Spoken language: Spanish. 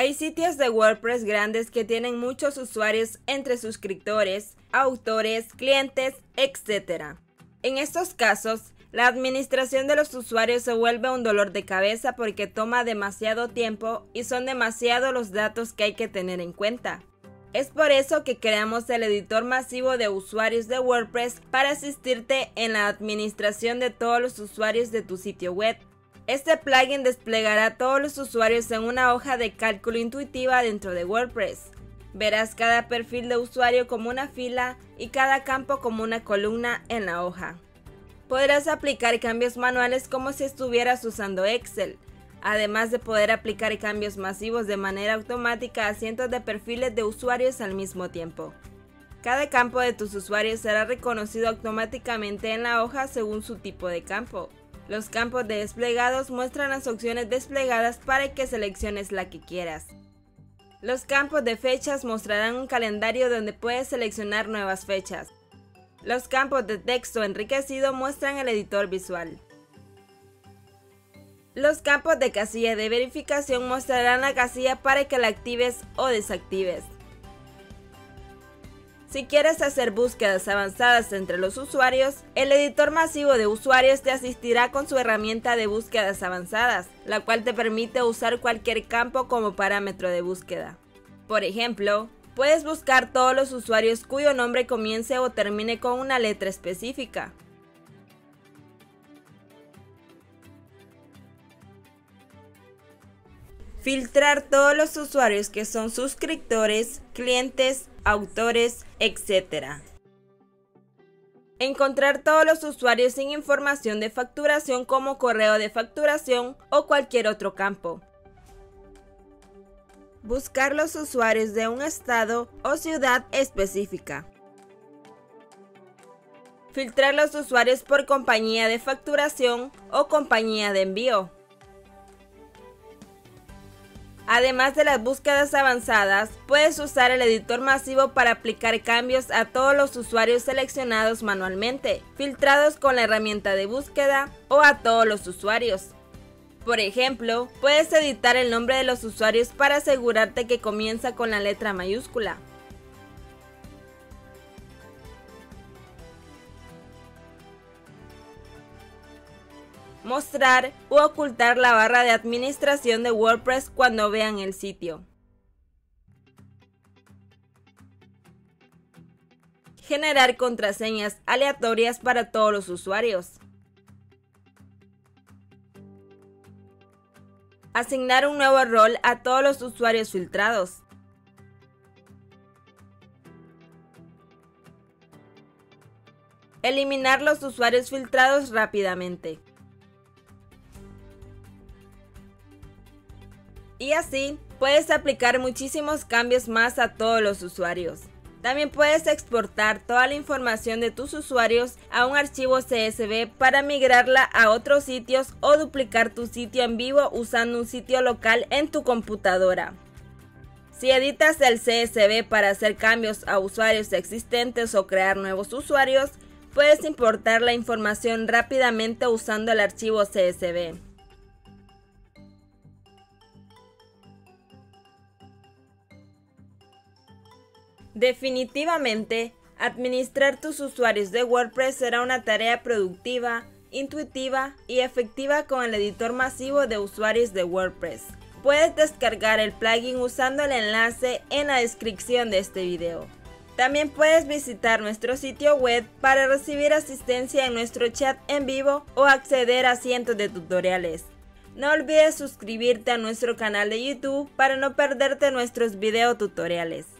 Hay sitios de WordPress grandes que tienen muchos usuarios entre suscriptores, autores, clientes, etc. En estos casos, la administración de los usuarios se vuelve un dolor de cabeza porque toma demasiado tiempo y son demasiados los datos que hay que tener en cuenta. Es por eso que creamos el editor masivo de usuarios de WordPress para asistirte en la administración de todos los usuarios de tu sitio web. Este plugin desplegará a todos los usuarios en una hoja de cálculo intuitiva dentro de WordPress. Verás cada perfil de usuario como una fila y cada campo como una columna en la hoja. Podrás aplicar cambios manuales como si estuvieras usando Excel, además de poder aplicar cambios masivos de manera automática a cientos de perfiles de usuarios al mismo tiempo. Cada campo de tus usuarios será reconocido automáticamente en la hoja según su tipo de campo. Los campos de desplegados muestran las opciones desplegadas para que selecciones la que quieras. Los campos de fechas mostrarán un calendario donde puedes seleccionar nuevas fechas. Los campos de texto enriquecido muestran el editor visual. Los campos de casilla de verificación mostrarán la casilla para que la actives o desactives. Si quieres hacer búsquedas avanzadas entre los usuarios, el editor masivo de usuarios te asistirá con su herramienta de búsquedas avanzadas, la cual te permite usar cualquier campo como parámetro de búsqueda. Por ejemplo, puedes buscar todos los usuarios cuyo nombre comience o termine con una letra específica. Filtrar todos los usuarios que son suscriptores, clientes, autores, etc. Encontrar todos los usuarios sin información de facturación como correo de facturación o cualquier otro campo. Buscar los usuarios de un estado o ciudad específica. Filtrar los usuarios por compañía de facturación o compañía de envío. Además de las búsquedas avanzadas, puedes usar el editor masivo para aplicar cambios a todos los usuarios seleccionados manualmente, filtrados con la herramienta de búsqueda o a todos los usuarios. Por ejemplo, puedes editar el nombre de los usuarios para asegurarte que comienza con la letra mayúscula. Mostrar u ocultar la barra de administración de WordPress cuando vean el sitio. Generar contraseñas aleatorias para todos los usuarios. Asignar un nuevo rol a todos los usuarios filtrados. Eliminar los usuarios filtrados rápidamente. Y así, puedes aplicar muchísimos cambios más a todos los usuarios. También puedes exportar toda la información de tus usuarios a un archivo CSV para migrarla a otros sitios o duplicar tu sitio en vivo usando un sitio local en tu computadora. Si editas el CSV para hacer cambios a usuarios existentes o crear nuevos usuarios, puedes importar la información rápidamente usando el archivo CSV. Definitivamente, administrar tus usuarios de WordPress será una tarea productiva, intuitiva y efectiva con el editor masivo de usuarios de WordPress. Puedes descargar el plugin usando el enlace en la descripción de este video. También puedes visitar nuestro sitio web para recibir asistencia en nuestro chat en vivo o acceder a cientos de tutoriales. No olvides suscribirte a nuestro canal de YouTube para no perderte nuestros videotutoriales.